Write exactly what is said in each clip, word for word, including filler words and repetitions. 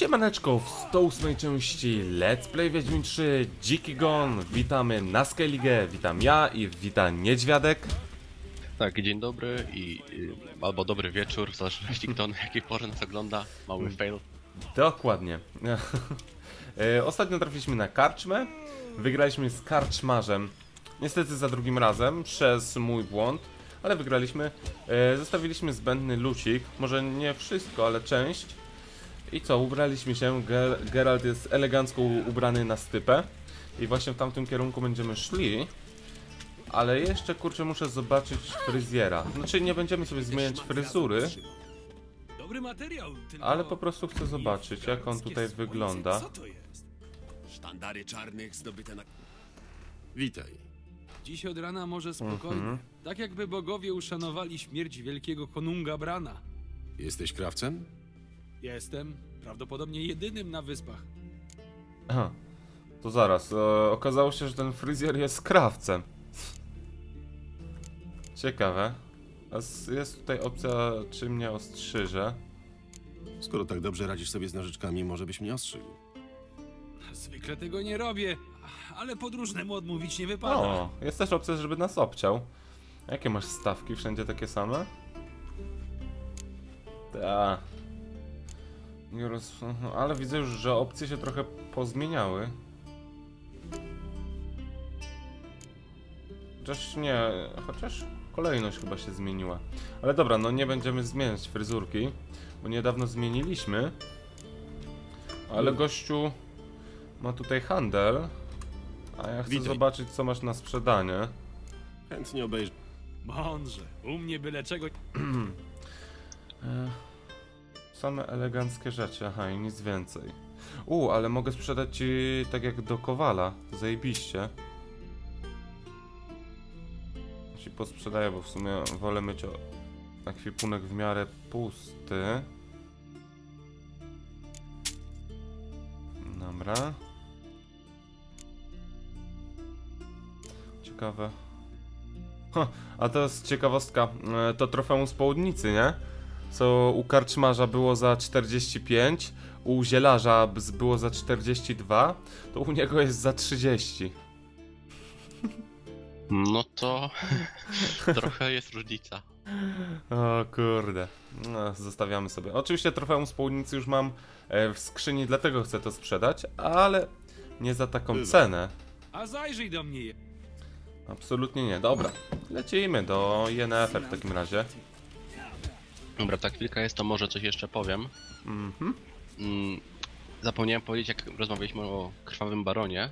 Siemaneczko, w sto ósmej części Let's Play Wiedźmin trzy Dziki Gon. Witamy na Skellige, witam ja i wita Niedźwiadek. Tak, dzień dobry i albo dobry wieczór, w zależności kto na jakiej porze nas ogląda, mały fail. Dokładnie. Ostatnio trafiliśmy na karczmę, wygraliśmy z karczmarzem, niestety za drugim razem, przez mój błąd, ale wygraliśmy. Zostawiliśmy zbędny lucik, może nie wszystko, ale część. I co, ubraliśmy się, Ger Geralt jest elegancko ubrany na Stypę. I właśnie w tamtym kierunku będziemy szli. Ale jeszcze, kurczę, muszę zobaczyć fryzjera. Znaczy, nie będziemy sobie zmieniać fryzury, ale po prostu chcę zobaczyć, jak on tutaj wygląda. Sztandary czarnych zdobyte na... Witaj. Dziś od rana może spokojnie. Tak jakby bogowie uszanowali śmierć wielkiego Konunga Brana. Jesteś krawcem? Jestem prawdopodobnie jedynym na wyspach. Aha, to zaraz. E, okazało się, że ten fryzjer jest krawcem. Ciekawe. A jest tutaj opcja, czy mnie ostrzyże. Skoro tak dobrze radzisz sobie z nożyczkami, może byś mnie ostrzygł. Zwykle tego nie robię, ale podróżnemu odmówić nie wypada. O, jest też opcja, żeby nas obciął. Jakie masz stawki? Wszędzie takie same? Ta. Ale widzę już, że opcje się trochę pozmieniały. Chociaż nie, chociaż kolejność chyba się zmieniła. Ale dobra, no nie będziemy zmieniać fryzurki, bo niedawno zmieniliśmy. Ale gościu ma tutaj handel, a ja chcę Witaj. zobaczyć, co masz na sprzedanie. Chętnie obejrzę. Mądrze, u mnie byle czego... Same eleganckie rzeczy, aha, i nic więcej. U, ale mogę sprzedać ci tak jak do Kowala, zajebiście. Ci posprzedaję, bo w sumie wolę mieć akwipunek w miarę pusty. Dobra. Ciekawe. Ha, a to jest ciekawostka, to trofeum z południcy, nie? Co u karczmarza było za czterdzieści pięć, u zielarza było za czterdzieści dwa, to u niego jest za trzydzieści. No to trochę jest różnica. O kurde, no, zostawiamy sobie. Oczywiście trofeum z południcy już mam w skrzyni, dlatego chcę to sprzedać, ale nie za taką cenę. A zajrzyj do mnie. Absolutnie nie, dobra. Lecimy do Yennefer w takim razie. Dobra, ta chwilka jest, to może coś jeszcze powiem. Mhm. Mm, zapomniałem powiedzieć, jak rozmawialiśmy o Krwawym Baronie.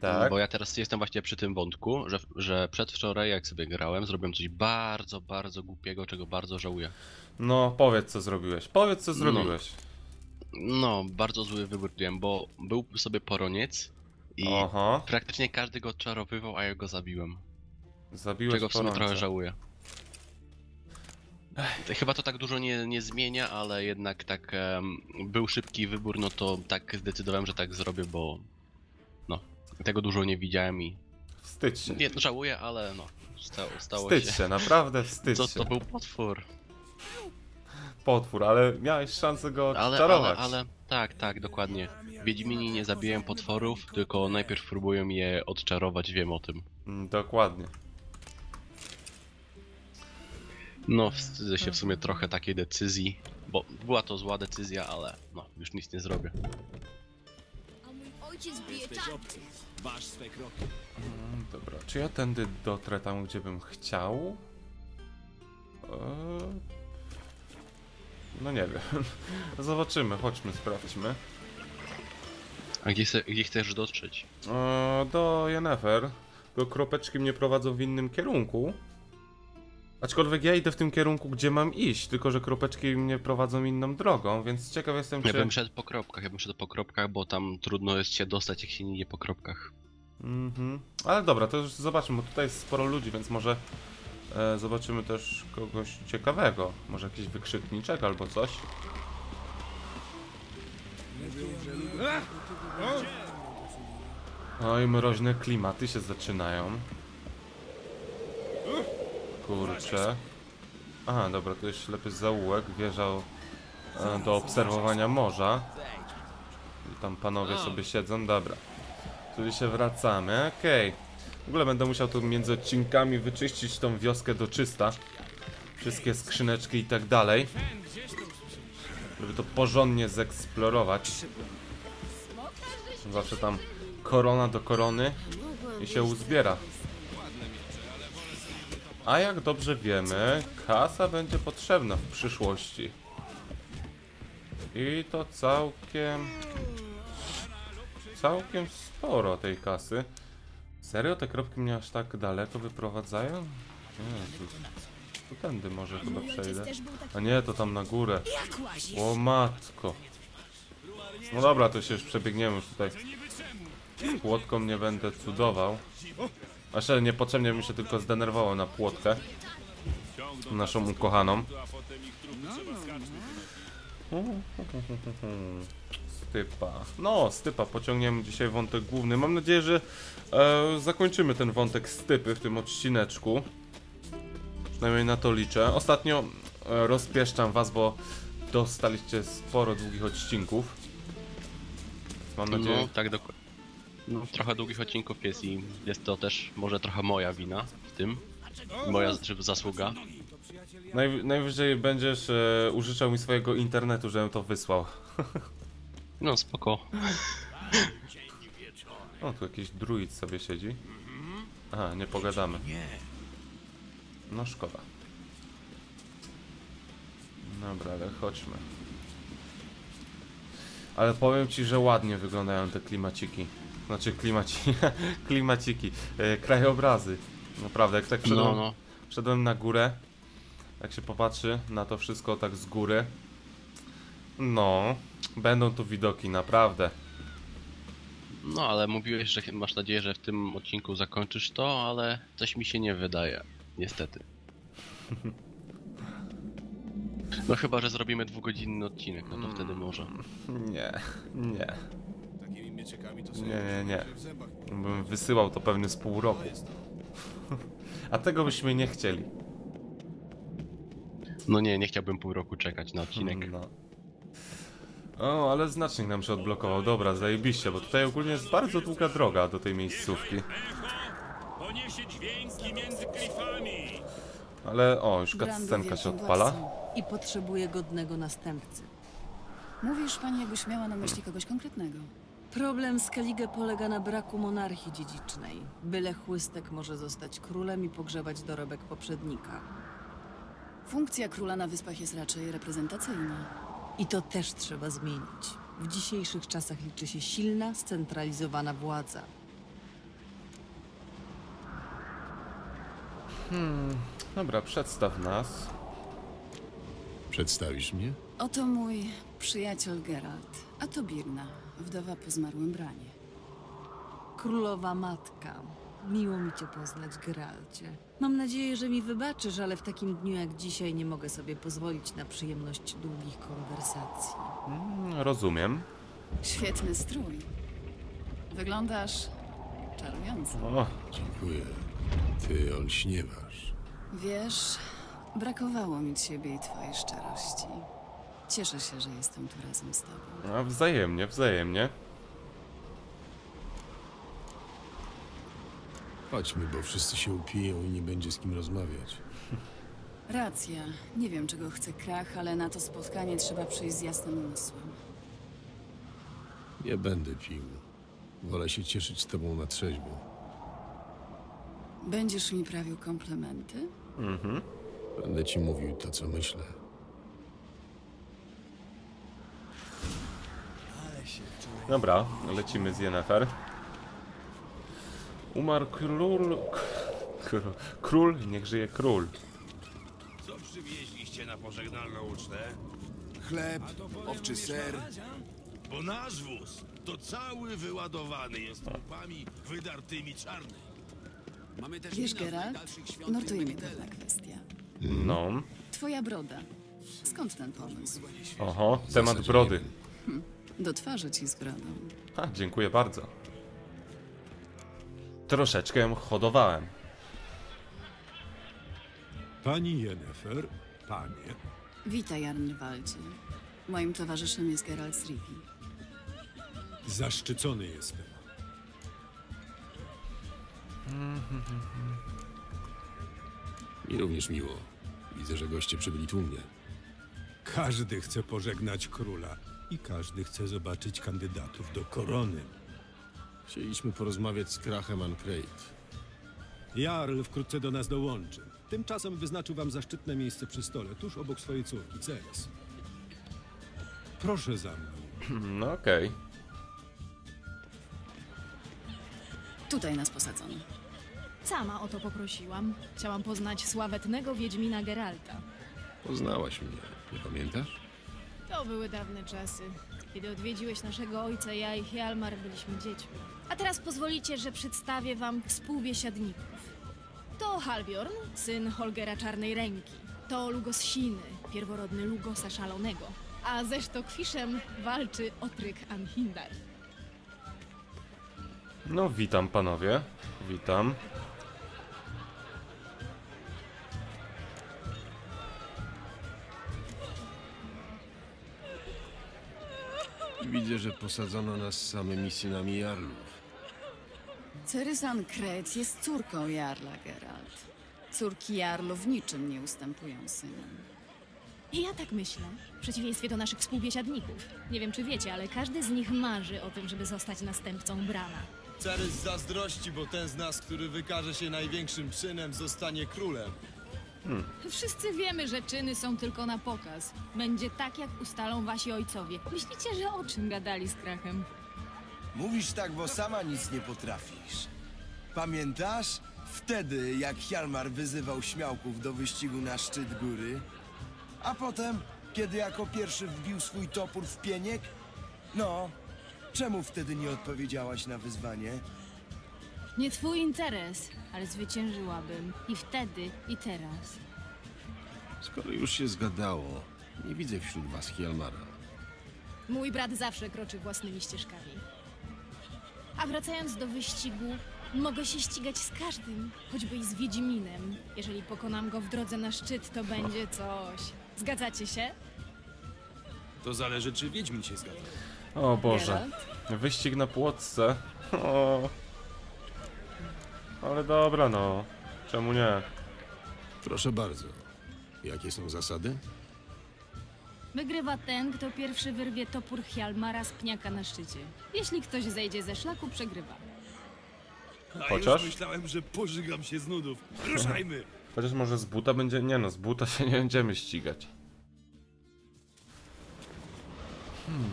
Tak. Bo ja teraz jestem właśnie przy tym wątku, że, że przedwczoraj, jak sobie grałem, zrobiłem coś bardzo, bardzo głupiego, czego bardzo żałuję. No, powiedz co zrobiłeś, powiedz co zrobiłeś. No, no bardzo zły wybór miałem, bo był sobie poroniec i Aha. praktycznie każdy go odczarowywał, a ja go zabiłem. Zabiłeś Czego w sumie trochę żałuję. Chyba to tak dużo nie, nie zmienia, ale jednak tak um, był szybki wybór, no to tak zdecydowałem, że tak zrobię, bo no, tego dużo nie widziałem i... Wstydź się. Nie, żałuję, ale no, stało, stało wstydź się. Wstydź się, naprawdę wstydź to, się. To był potwór. Potwór, ale miałeś szansę go ale, czarować. Ale, ale, tak, tak, dokładnie. W Wiedźminie nie zabiję potworów, tylko najpierw próbuję je odczarować, wiem o tym. Dokładnie. No, wstydzę się w sumie trochę takiej decyzji, bo była to zła decyzja, ale no, już nic nie zrobię. A mój ojciec bije wasz swe kroki. Dobra, czy ja tędy dotrę tam, gdzie bym chciał? Eee... No nie wiem. Zobaczymy, chodźmy, sprawdźmy. A gdzie, gdzie chcesz dotrzeć? Eee, do Yennefer. Tylko kropeczki mnie prowadzą w innym kierunku. Aczkolwiek ja idę w tym kierunku, gdzie mam iść, tylko że kropeczki mnie prowadzą inną drogą, więc ciekaw jestem, czy... Ja bym szedł po kropkach, ja bym szedł po kropkach, bo tam trudno jest się dostać, jak się nie idzie po kropkach. Mhm, ale dobra, to już zobaczmy, bo tutaj jest sporo ludzi, więc może e, zobaczymy też kogoś ciekawego. Może jakiś wykrzykniczek albo coś. Oj, mroźne klimaty się zaczynają. Kurczę. Aha, dobra, to jest ślepy zaułek, wieża do obserwowania morza. I tam panowie sobie siedzą, dobra. Czyli się wracamy, okej. Okay. W ogóle będę musiał tu między odcinkami wyczyścić tą wioskę do czysta. Wszystkie skrzyneczki i tak dalej. Żeby to porządnie zeksplorować. Zawsze tam korona do korony i się uzbiera. A jak dobrze wiemy, kasa będzie potrzebna w przyszłości. I to całkiem... Całkiem sporo tej kasy. Serio? Te kropki mnie aż tak daleko wyprowadzają? Jezus. Tu tędy może chyba przejdę. A nie, to tam na górę. O matko. No dobra, to się już przebiegniemy już tutaj. Z płotką nie będę cudował. Aż niepotrzebnie mi się tylko zdenerwowało na płotkę. Naszą ukochaną. Stypa. No, Stypa. Pociągniemy dzisiaj wątek główny. Mam nadzieję, że e, zakończymy ten wątek Stypy w tym odcineczku. Przynajmniej na to liczę. Ostatnio e, rozpieszczam was, bo dostaliście sporo długich odcinków. Mam nadzieję... No, tak dokładnie. No. Trochę długich odcinków jest i jest to też może trochę moja wina w tym. Moja zasługa. Najw najwyżej będziesz e, użyczał mi swojego internetu, żebym to wysłał. No spoko. O, tu jakiś druid sobie siedzi. Aha, nie pogadamy. No szkoda. Dobra, ale chodźmy. Ale powiem ci, że ładnie wyglądają te klimaciki. Znaczy klimaci, klimaciki, e, krajobrazy. Naprawdę, jak tak wszedłem, no, no. wszedłem na górę, jak się popatrzy na to wszystko tak z góry, no, będą tu widoki, naprawdę. No, ale mówiłeś, że masz nadzieję, że w tym odcinku zakończysz to, ale coś mi się nie wydaje, niestety. No chyba, że zrobimy dwugodzinny odcinek, no to mm, wtedy może. Nie, nie. Nie, nie, nie. Bym wysyłał to pewnie z pół roku. A tego byśmy nie chcieli. No nie, nie chciałbym pół roku czekać na odcinek. No. O, ale znacznik nam się odblokował. Dobra, zajebiście, bo tutaj ogólnie jest bardzo długa droga do tej miejscówki. Ale o, już cutscenka się odpala. I potrzebuje godnego następcy. Mówisz pani, jakbyś miała na myśli kogoś konkretnego. Problem Skellige polega na braku monarchii dziedzicznej. Byle chłystek może zostać królem i pogrzebać dorobek poprzednika. Funkcja króla na wyspach jest raczej reprezentacyjna. I to też trzeba zmienić. W dzisiejszych czasach liczy się silna, scentralizowana władza. Hmm, dobra, przedstaw nas. Przedstawisz mnie? Oto mój przyjaciel Geralt, a to Birna. Wdowa po zmarłym Branie. Królowa matka. Miło mi cię poznać, Geralcie. Mam nadzieję, że mi wybaczysz, ale w takim dniu jak dzisiaj nie mogę sobie pozwolić na przyjemność długich konwersacji. Mm, rozumiem. Świetny strój. Wyglądasz czarująco. O, dziękuję. Ty olśniewasz. Wiesz, brakowało mi ciebie i twojej szczerości. Cieszę się, że jestem tu razem z tobą. A wzajemnie, wzajemnie. Chodźmy, bo wszyscy się upiją i nie będzie z kim rozmawiać. Racja. Nie wiem, czego chce Krach, ale na to spotkanie trzeba przyjść z jasnym umysłem. Nie będę pił. Wolę się cieszyć z tobą na trzeźbo. Będziesz mi prawił komplementy? Mhm. Będę ci mówił to, co myślę. Dobra, lecimy z Yennefer. Umarł król... Król, niech żyje król. Co przywieźliście na pożegnalną ucztę? Chleb, owczy ser. Bo nasz wóz to cały wyładowany jest trupami wydartymi czarnymi. Mamy też... Wiesz, Geralt, nurtuje mnie pewna kwestia. No. Twoja broda. Skąd ten pomysł? Oho, temat brody. Hm. Do twarzy ci z brodą. A, dziękuję bardzo. Troszeczkę ją hodowałem. Pani Yennefer, panie. Witaj, Arnwaldzie. Moim towarzyszem jest Geralt z Rivii. Zaszczycony jestem. Mi również miło. Widzę, że goście przybyli tłumnie. Każdy chce pożegnać króla i każdy chce zobaczyć kandydatów do korony. Chcieliśmy porozmawiać z Cracham an Craite. Jarl wkrótce do nas dołączy. Tymczasem wyznaczył wam zaszczytne miejsce przy stole, tuż obok swojej córki, Cerys. Proszę za mną. No okej. Okay. Tutaj nas posadzono. Sama o to poprosiłam. Chciałam poznać sławetnego wiedźmina Geralta. Poznałaś mnie, nie pamiętasz? To były dawne czasy. Kiedy odwiedziłeś naszego ojca, ja i Hjalmar byliśmy dziećmi. A teraz pozwolicie, że przedstawię wam współbiesiadników. To Halbjorn, syn Holgera Czarnej Ręki. To Lugos Siny, pierworodny Lugosa Szalonego. A ze Kwiszem walczy Otryk an Hindar. No witam panowie, witam. Widzę, że posadzono nas samymi synami jarlów. Cerys an Craite jest córką jarla, Geralt. Córki jarlów niczym nie ustępują synom. I ja tak myślę, w przeciwieństwie do naszych współbiesiadników. Nie wiem, czy wiecie, ale każdy z nich marzy o tym, żeby zostać następcą Brana. Cerys zazdrości, bo ten z nas, który wykaże się największym czynem, zostanie królem. Hmm. Wszyscy wiemy, że czyny są tylko na pokaz. Będzie tak, jak ustalą wasi ojcowie. Myślicie, że o czym gadali z Crachem? Mówisz tak, bo sama nic nie potrafisz. Pamiętasz? Wtedy, jak Hjalmar wyzywał śmiałków do wyścigu na szczyt góry. A potem, kiedy jako pierwszy wbił swój topór w pieniek? No, czemu wtedy nie odpowiedziałaś na wyzwanie? Nie twój interes, ale zwyciężyłabym. I wtedy, i teraz. Skoro już się zgadało, nie widzę wśród was Hjalmara. Mój brat zawsze kroczy własnymi ścieżkami. A wracając do wyścigu, mogę się ścigać z każdym, choćby i z Wiedźminem. Jeżeli pokonam go w drodze na szczyt, to będzie coś. Zgadzacie się? To zależy, czy Wiedźmin się zgadza. O Boże. Wyścig na płotce. O. Ale dobra, no. Czemu nie? Proszę bardzo. Jakie są zasady? Wygrywa ten, kto pierwszy wyrwie topór Hjalmara z pniaka na szczycie. Jeśli ktoś zejdzie ze szlaku, przegrywa. A już myślałem, że pożygam się z nudów. Ruszajmy! Chociaż może z buta będzie... Nie no, z buta się nie będziemy ścigać. Hmm.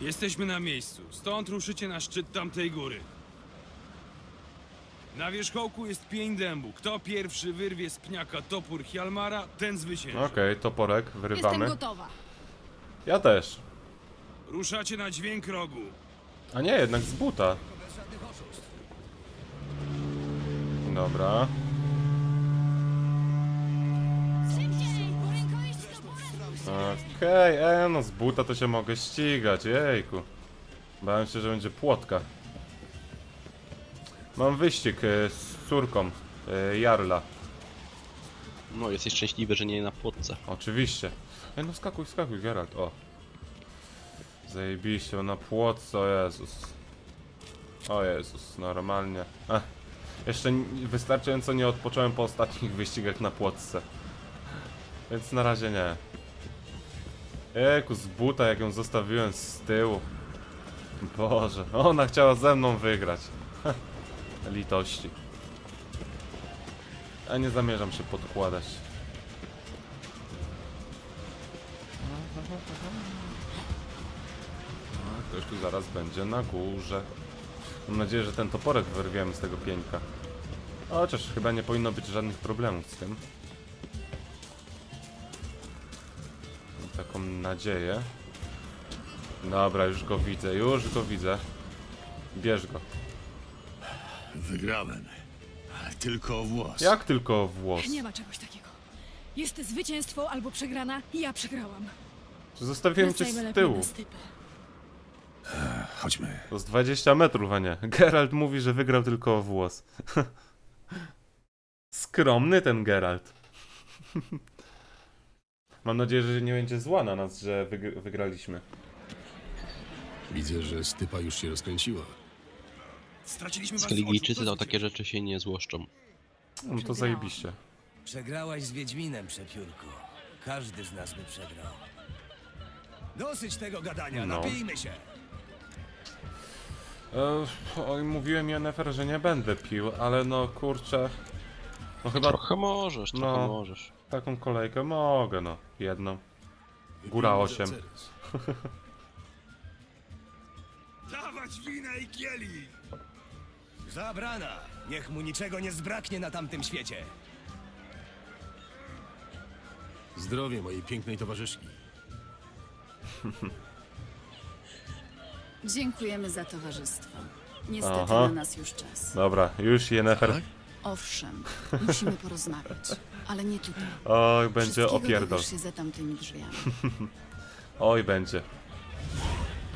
Jesteśmy na miejscu. Stąd ruszycie na szczyt tamtej góry. Na wierzchołku jest pień dębu. Kto pierwszy wyrwie z pniaka topór Hjalmara, ten zwycięży. Okej, okay, toporek, wyrywamy. Jestem gotowa. Ja też. Ruszacie na dźwięk rogu. A nie, jednak z buta. Dobra. Okej, okay, e, no z buta to się mogę ścigać, jejku. Bałem się, że będzie płotka. Mam wyścig e, z córką e, jarla. No, jesteś szczęśliwy, że nie na płotce. Oczywiście. E, no skakuj, skakuj, Geralt, o. Zajebiście, na płotce, o Jezus. O Jezus, normalnie. Ech. Jeszcze wystarczająco nie odpocząłem po ostatnich wyścigach na płotce. Więc na razie nie. Ejku, z buta, jak ją zostawiłem z tyłu. Boże, ona chciała ze mną wygrać. Litości. A nie zamierzam się podkładać. A, ktoś tu zaraz będzie na górze. Mam nadzieję, że ten toporek wyrwiemy z tego pieńka. Chociaż chyba nie powinno być żadnych problemów z tym. Mam taką nadzieję. Dobra, już go widzę, już go widzę. Bierz go. Wygrałem. Ale tylko o włos. Jak tylko o włos? Nie ma czegoś takiego. Jest zwycięstwo albo przegrana i ja przegrałam. Zostawiłem cię z tyłu. Chodźmy. To z dwadzieścia metrów, a nie. Geralt mówi, że wygrał tylko o włos. Skromny ten Geralt. Mam nadzieję, że nie będzie zła na nas, że wygr wygraliśmy. Widzę, że Stypa już się rozkręciła. Skelligijczycy na takie rzeczy się nie złoszczą. No to zajebiście. Przegrałaś z Wiedźminem, przepiórku. Każdy z nas by przegrał. Dosyć tego gadania, no. Napijmy się! E, oj, mówiłem Yennefer, że nie będę pił, ale no kurczę... No chyba... Trochę możesz, trochę no, możesz. Taką kolejkę mogę, no. Jedną. Góra osiem. Dawać winę i kielich! Zabrana! Niech mu niczego nie zbraknie na tamtym świecie! Zdrowie mojej pięknej towarzyszki. Dziękujemy za towarzystwo. Niestety Aha. na nas już czas. Dobra, już Yennefer. Tak? Owszem, musimy porozmawiać, ale nie tutaj. Oj, będzie opierdol. Się za tamtymi drzwiami. Oj, będzie.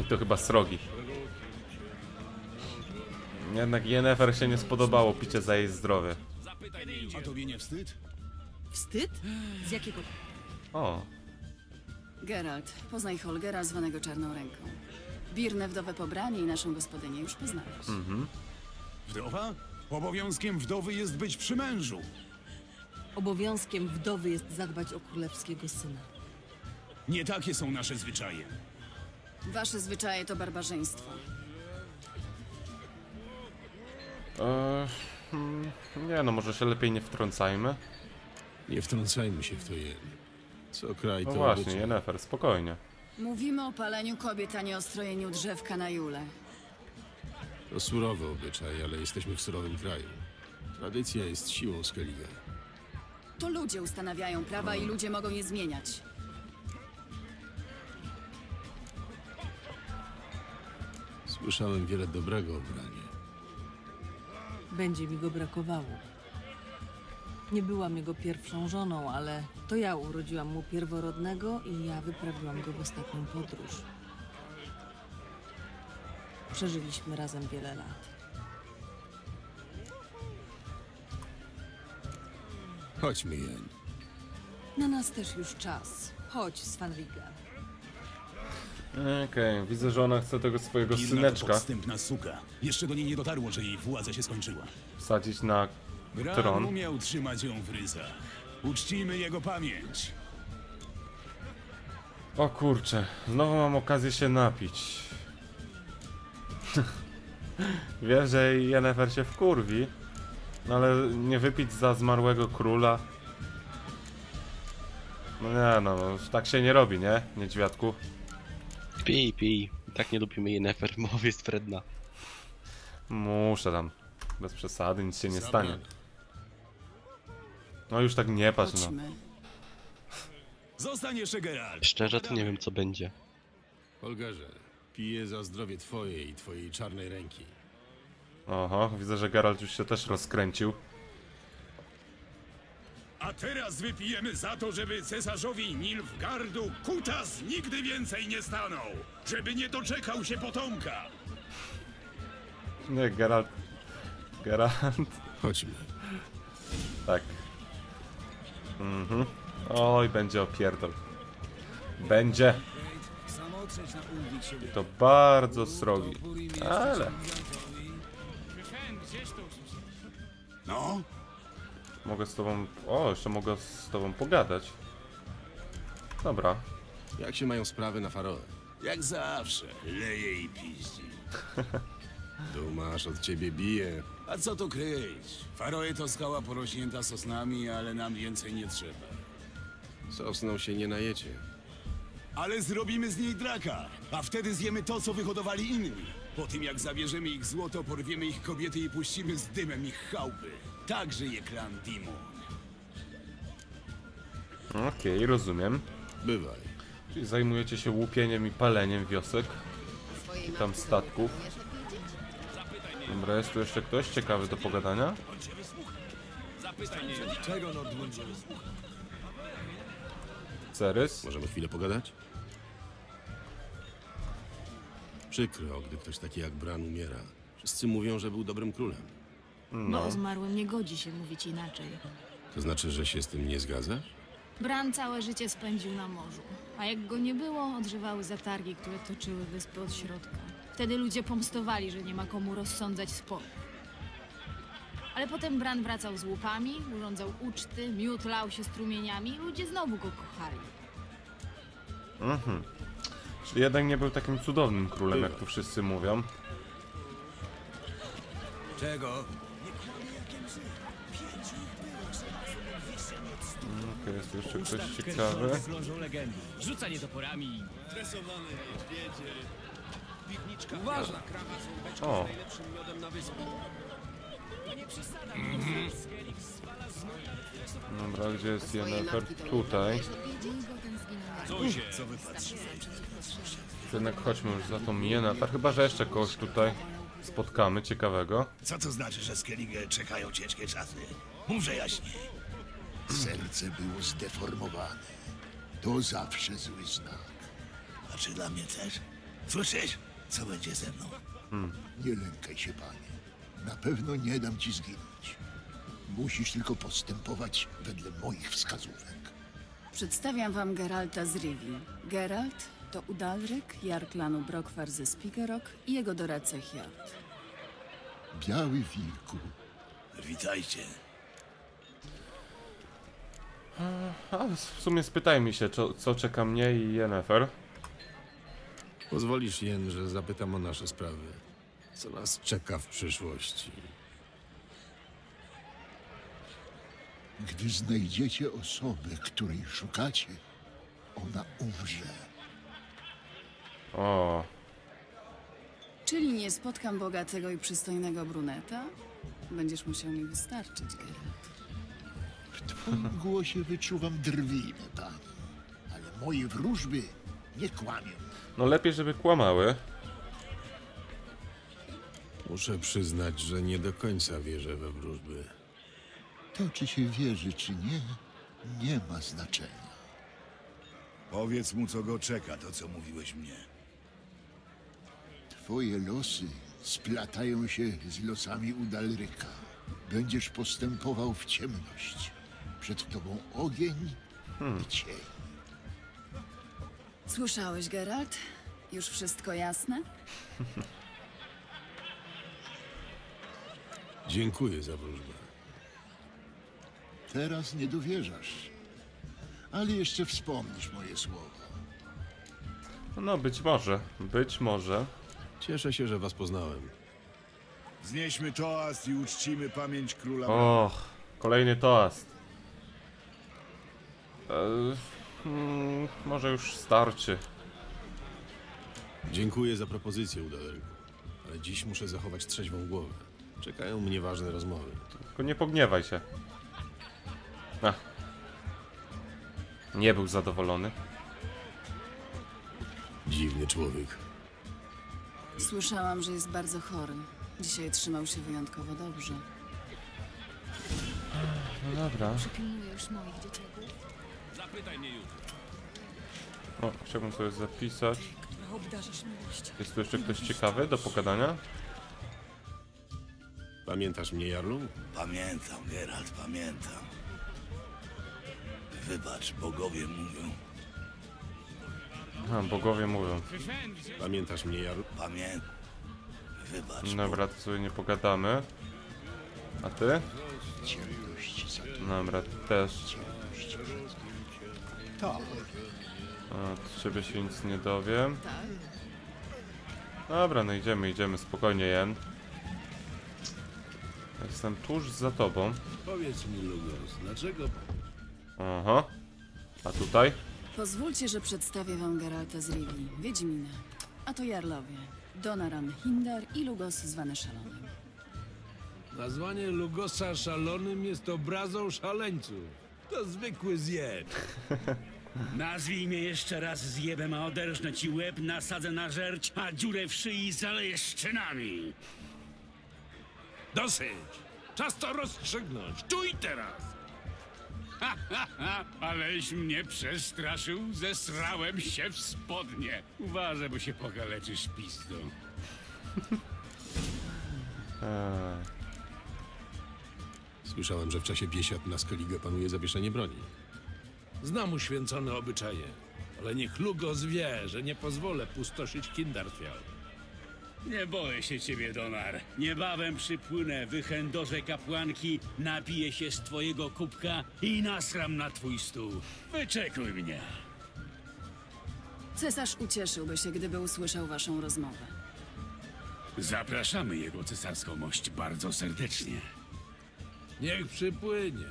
I to chyba srogi. Jednak Yennefer się nie spodobało picie za jej zdrowie. A tobie nie wstyd? Wstyd? Z jakiego... O. Geralt, poznaj Holgera, zwanego Czarną Ręką. Birnę, wdowę po Branie, i naszą gospodynię już poznałeś. Mhm. Wdowa? Obowiązkiem wdowy jest być przy mężu. Obowiązkiem wdowy jest zadbać o królewskiego syna. Nie takie są nasze zwyczaje. Wasze zwyczaje to barbarzyństwo. Eee, nie no, może się lepiej nie wtrącajmy. Nie wtrącajmy się w to je. Co kraj to... No właśnie, Yennefer, spokojnie. Mówimy o paleniu kobiet, a nie o strojeniu drzewka na jule. To surowy obyczaj, ale jesteśmy w surowym kraju. Tradycja jest siłą Skellige. To ludzie ustanawiają prawa i ludzie mogą je zmieniać. Słyszałem wiele dobrego o Branie. Będzie mi go brakowało. Nie byłam jego pierwszą żoną, ale to ja urodziłam mu pierworodnego i ja wyprawiłam go w ostatnią podróż. Przeżyliśmy razem wiele lat. Chodźmy, Jen. Na nas też już czas. Chodź, Svanriga. Okej, okay. Widzę, że ona chce tego swojego Birna syneczka. To podstępna suka. Jeszcze do niej nie dotarło, że jej władza się skończyła. Wsadzić na... Bran umiał trzymać ją w ryzach. Uczcijmy jego pamięć. O kurczę, znowu mam okazję się napić. Wiem, że Yennefer się wkurwi, no ale nie wypić za zmarłego króla. No nie no, tak się nie robi, nie? Niedźwiadku. Pij, pij. Tak nie lubimy Yennefer, mowa jest wredna. Muszę tam. Bez przesady, nic się nie stanie. No już tak nie patrz, no. Zostań jeszcze, Geralt. Szczerze to nie wiem, co będzie. Holgerze, piję za zdrowie twoje i twojej Czarnej Ręki. Oho, widzę, że Geralt już się też rozkręcił. A teraz wypijemy za to, żeby cesarzowi Nilfgaardu kutas nigdy więcej nie stanął. Żeby nie doczekał się potomka. Nie, Geralt... Geralt. Chodźmy. Tak. Mhm. Oj, będzie opierdol. Będzie. I to bardzo srogi. Ale. No? Mogę z tobą... O, jeszcze mogę z tobą pogadać. Dobra. Jak się mają sprawy na Faroe? Jak zawsze. Leje i piździ. Dumasz, od ciebie bije. A co tu kryć? Faroe to skała porośnięta sosnami, ale nam więcej nie trzeba. Sosną się nie najecie. Ale zrobimy z niej draka, a wtedy zjemy to, co wyhodowali inni. Po tym, jak zabierzemy ich złoto, porwiemy ich kobiety i puścimy z dymem ich chałupy. Tak żyje klan Dimon. Okej, okay, rozumiem. Bywaj. Czyli zajmujecie się łupieniem i paleniem wiosek i tam statków. Dobra, jest tu jeszcze ktoś ciekawy do pogadania? Cerys? Możemy chwilę pogadać? Przykro, gdy ktoś taki jak Bran umiera. Wszyscy mówią, że był dobrym królem. No, o zmarłym nie godzi się mówić inaczej. To znaczy, że się z tym nie zgadzasz? Bran całe życie spędził na morzu, a jak go nie było, odżywały zatargi, które toczyły wyspy od środka. Wtedy ludzie pomstowali, że nie ma komu rozsądzać sporów. Ale potem Bran wracał z łupami, urządzał uczty, miód lał się strumieniami i ludzie znowu go kochali. Mhm. Czyli jednak nie był takim cudownym królem, jak tu wszyscy mówią. Czego? Okej, jest jeszcze ktoś ciekawy. Rzucanie toporami. O. Dobra, gdzie jest Yennefer? Tutaj. Jednak chodźmy już za tą Yennefer, chyba że jeszcze kogoś tutaj spotkamy ciekawego. Co to znaczy, że Skellige czekają ciężkie czasy? Mówże jaśnie. Serce było zdeformowane. To zawsze zły znak. A czy dla mnie też? Słyszysz? Co będzie ze mną? Hmm. Nie lękaj się, panie. Na pewno nie dam ci zginąć. Musisz tylko postępować wedle moich wskazówek. Przedstawiam wam Geralta z Rivii. Geralt to Udalryk, jar klanu Brokwar ze Spikeroog i jego doradca Hiat. Biały wilku. Witajcie. A w sumie spytaj mi się, co, co czeka mnie i Yennefer. Pozwolisz, Jen, że zapytam o nasze sprawy. Co nas czeka w przyszłości? Gdy znajdziecie osobę, której szukacie, ona umrze. O. Czyli nie spotkam bogatego i przystojnego bruneta? Będziesz musiał mi wystarczyć, Geralt. W twoim głosie wyczuwam drwinę, pani. Ale moje wróżby nie kłamią. No lepiej, żeby kłamały. Muszę przyznać, że nie do końca wierzę we wróżby. To, czy się wierzy, czy nie, nie ma znaczenia. Powiedz mu, co go czeka, to co mówiłeś mnie. Twoje losy splatają się z losami Udalryka. Będziesz postępował w ciemność. Przed tobą ogień hmm. i cień. Słyszałeś, Geralt? Już wszystko jasne? Dziękuję za wróżbę. Teraz nie dowierzasz, ale jeszcze wspomnisz moje słowa. No, być może, być może. Cieszę się, że was poznałem. Znieśmy toast i uczcimy pamięć króla. Och, kolejny toast. E, mm, może już starczy. Dziękuję za propozycję, Udalryku, ale dziś muszę zachować trzeźwą głowę. Czekają mnie ważne rozmowy. Tylko nie pogniewaj się. Ach. Nie był zadowolony. Dziwny człowiek. Słyszałam, że jest bardzo chory. Dzisiaj trzymał się wyjątkowo dobrze. No dobra. Przypilnuję już moich dzieciaków. Zapytaj mnie jutro. O, chciałbym sobie zapisać. Jest tu jeszcze ktoś ciekawy do pogadania? Pamiętasz mnie, Jarlu? Pamiętam, Geralt, pamiętam. Wybacz, bogowie mówią. A, bogowie mówią. Pamiętasz mnie, Jarlu? Pamiętam. Wybacz. Dobra, to sobie nie pogadamy. A ty? Dobra, też. A, od ciebie się nic nie dowiem. Dobra, no idziemy, idziemy. Spokojnie, Jen. Jestem tuż za tobą. Powiedz mi, Lugos, dlaczego... Aha. A tutaj? Pozwólcie, że przedstawię wam Geralta z Rivii, Wiedźmina. A to Jarlowie. Donaran Hindar i Lugos zwany Szalonym. Nazwanie Lugosa Szalonym jest obrazą szaleńców. To zwykły zjeb. Nazwij mnie jeszcze raz zjebem, a oderżnę ci łeb, nasadzę na żerć, a dziurę w szyi zaleję szczynami. Dosyć! Czas to rozstrzygnąć! Tu i teraz! Ha, ha, ha! Aleś mnie przestraszył, zesrałem się w spodnie. Uważaj, bo się pokaleczysz pizdą. Słyszałem, że w czasie biesiad na Skellige panuje zawieszenie broni. Znam uświęcone obyczaje, ale niech Lugos wie, że nie pozwolę pustoszyć Kindartwial. Nie boję się ciebie, Donar. Niebawem przypłynę, wychędorze kapłanki, napiję się z twojego kubka i nasram na twój stół. Wyczekuj mnie. Cesarz ucieszyłby się, gdyby usłyszał waszą rozmowę. Zapraszamy jego cesarską mość bardzo serdecznie. Niech przypłynie.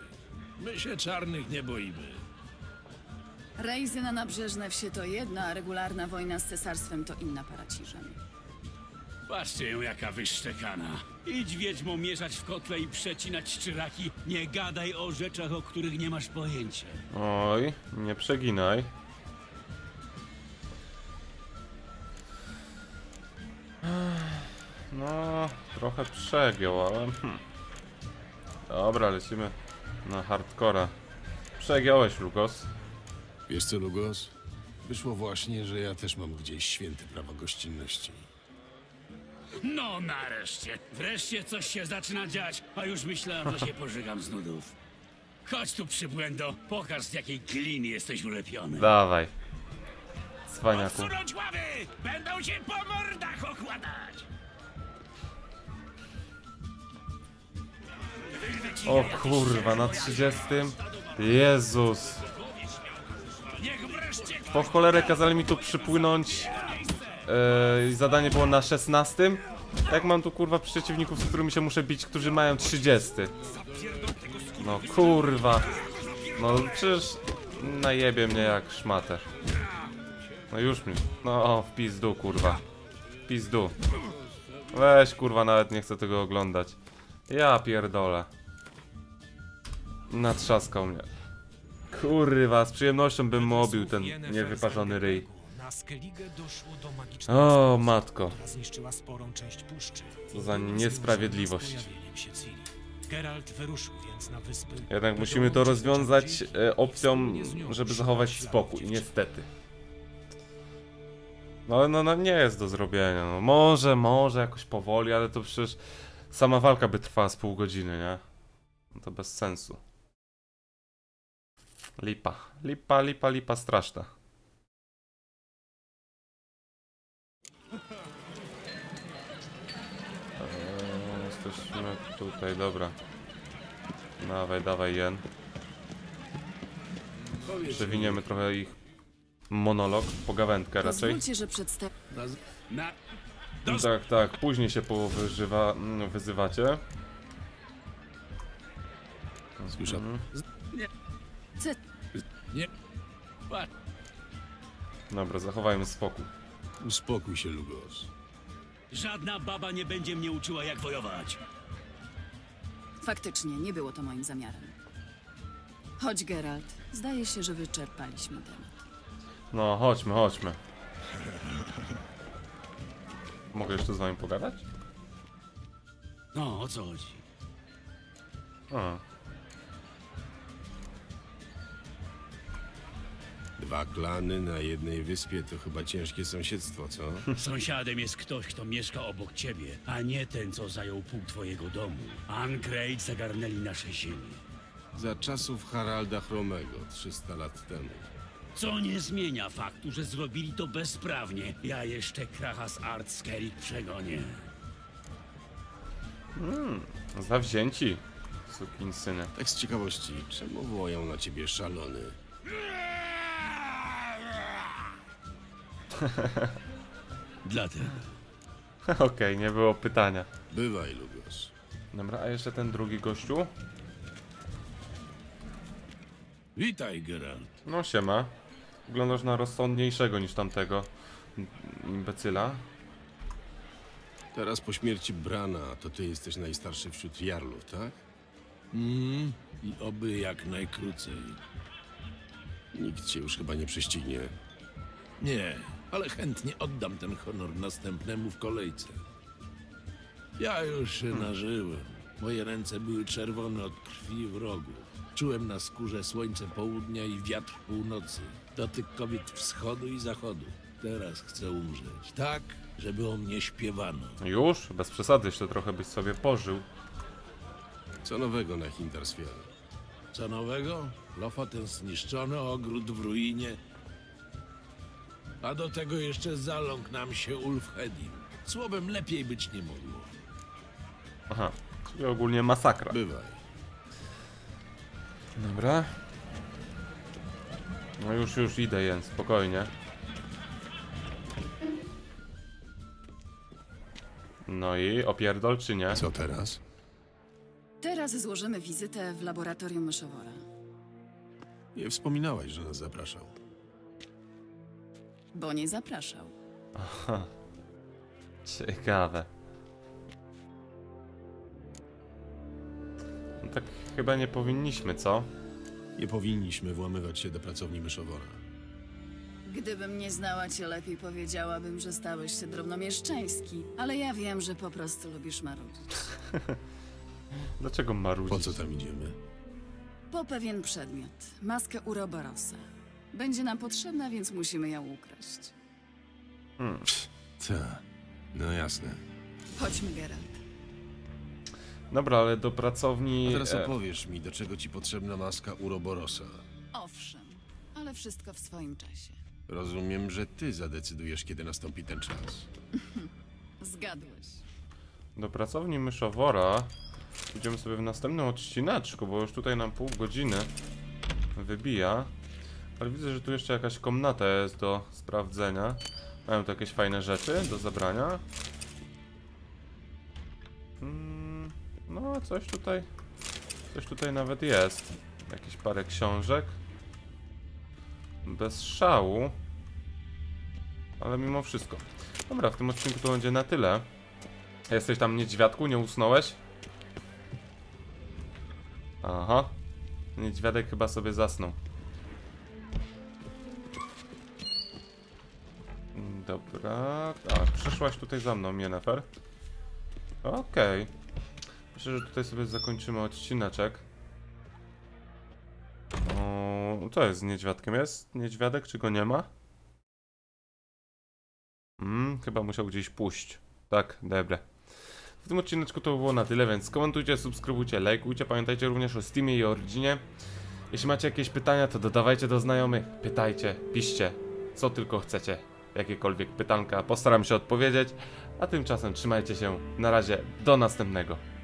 My się czarnych nie boimy. Rejzy na nabrzeżne wsie to jedna, a regularna wojna z cesarstwem to inna para ciżem. Patrzcie ją, jaka wyszczekana. Idź wiedźmo mieszać w kotle i przecinać czyraki. Nie gadaj o rzeczach, o których nie masz pojęcia. Oj, nie przeginaj. No, trochę przegiął, ale... Hm. Dobra, lecimy na hardcora. Przegiąłeś, Lugos. Wiesz co, Lugos? Wyszło właśnie, że ja też mam gdzieś święte prawa gościnności. No nareszcie! Wreszcie coś się zaczyna dziać, a już myślałem, że się pożygam z nudów. Chodź tu, przybłędo, pokaż z jakiej gliny jesteś ulepiony. Dawaj. Cwaniaku. Odsunąć ławy! Będą się po mordach okładać! O kurwa, na trzydziestym? Jezus. Po cholerę kazali mi tu przypłynąć. Yy, zadanie było na szesnastym. Tak mam tu kurwa przeciwników, z którymi się muszę bić, którzy mają trzydziesty. No kurwa. No przecież najebie mnie jak szmatę. No już mi. No w pizdu kurwa. W pizdu. Weź kurwa, nawet nie chcę tego oglądać. Ja pierdolę. Natrzaskał mnie. Kurwa, z przyjemnością bym mu obił ten niewyparzony ryj. Na Skellige doszło do magicznego. O matko. Zniszczyła sporą część puszczy. Co za niesprawiedliwość. Geralt wyruszył więc na wyspy. Jednak musimy to rozwiązać opcją, żeby zachować spokój, niestety. No ale no, no nie jest do zrobienia. No, może, może jakoś powoli, ale to przecież sama walka by trwała z pół godziny, nie? No to bez sensu. Lipa, lipa, lipa, lipa straszna. Eee, jesteśmy tutaj, dobra. Dawaj, dawaj, Jen. Przewiniemy trochę ich monolog, pogawędkę raczej. Tak, tak, później się powyżywa, wyzywacie. Słyszałem. Nie. Dobra, zachowajmy spokój. Uspokój się, Lugos. Żadna baba nie będzie mnie uczyła, jak wojować. Faktycznie, nie było to moim zamiarem. Chodź, Geralt. Zdaje się, że wyczerpaliśmy temat. No, chodźmy, chodźmy. Mogę jeszcze z wami pogadać? No, o co chodzi? A. Dwa klany na jednej wyspie to chyba ciężkie sąsiedztwo, co? Sąsiadem jest ktoś, kto mieszka obok ciebie, a nie ten, co zajął pół twojego domu. An Craite zagarnęli nasze ziemi. Za czasów Haralda Chromego, trzysta lat temu. Co nie zmienia faktu, że zrobili to bezprawnie. Ja jeszcze Kracha z Artskerik przegonię. Hmm, zawzięci, sukinsyny. Tak z ciekawości, czemu wołają na ciebie szalony? Dlatego. Okej, okay, nie było pytania. Bywaj, Lugos. Dobra, a jeszcze ten drugi gościu. Witaj, Geralt. No siema. Wyglądasz na rozsądniejszego niż tamtego imbecyla. Teraz po śmierci Brana to ty jesteś najstarszy wśród jarlów, tak? Mm, i oby jak najkrócej. Nikt cię już chyba nie prześcignie. Nie, ale chętnie oddam ten honor następnemu w kolejce. Ja już się hmm. nażyłem. Moje ręce były czerwone od krwi wrogów. Czułem na skórze słońce południa i wiatr północy. Dotyk kobiet wschodu i zachodu. Teraz chcę umrzeć. Tak, żeby o mnie śpiewano. Już? Bez przesady jeszcze trochę byś sobie pożył. Co nowego na Hindarstwie? Co nowego? Lofoten zniszczony, ogród w ruinie. A do tego jeszcze zaląkł nam się Ulfhedim. Słowem lepiej być nie mogło. Aha, czyli ogólnie masakra. Bywaj. Dobra. No już, już idę, Jens, spokojnie. No i opierdol, czy nie? Co teraz? Teraz złożymy wizytę w laboratorium Myszowora. Nie wspominałaś, że nas zapraszał. Bo nie zapraszał. Aha. Ciekawe. No tak chyba nie powinniśmy, co? Nie powinniśmy włamywać się do pracowni Myszowora. Gdybym nie znała cię lepiej, powiedziałabym, że stałeś się drobnomieszczeński, ale ja wiem, że po prostu lubisz marudzić. Dlaczego marudzić? Po co tam idziemy? Po pewien przedmiot. Maskę Uroborosa. Będzie nam potrzebna, więc musimy ją ukraść. Hmm. Ta. No jasne. Chodźmy, Geralt. Dobra, ale do pracowni... A teraz opowiesz mi, do czego ci potrzebna maska Uroborosa. Owszem, ale wszystko w swoim czasie. Rozumiem, że ty zadecydujesz, kiedy nastąpi ten czas. Zgadłeś. Do pracowni Myszowora idziemy sobie w następnym odcinaczku, bo już tutaj nam pół godziny wybija. Ale widzę, że tu jeszcze jakaś komnata jest do sprawdzenia. Mają tu jakieś fajne rzeczy do zabrania. Hmm, no, coś tutaj... Coś tutaj nawet jest. Jakieś parę książek. Bez szału. Ale mimo wszystko. Dobra, w tym odcinku to będzie na tyle. Jesteś tam, niedźwiadku? Nie usnąłeś? Aha. Niedźwiadek chyba sobie zasnął. Dobra, tak, przyszłaś tutaj za mną, Yennefer. Okej. Okay. Myślę, że tutaj sobie zakończymy odcineczek. O, co jest z niedźwiadkiem? Jest niedźwiadek, czy go nie ma? Hmm, chyba musiał gdzieś pójść. Tak, dobra. W tym odcineczku to było na tyle, więc komentujcie, subskrybujcie, lajkujcie. Pamiętajcie również o Steamie i o rodzinie. Jeśli macie jakieś pytania, to dodawajcie do znajomych. Pytajcie, piszcie, co tylko chcecie. Jakiekolwiek pytanka, postaram się odpowiedzieć, a tymczasem trzymajcie się, na razie, do następnego.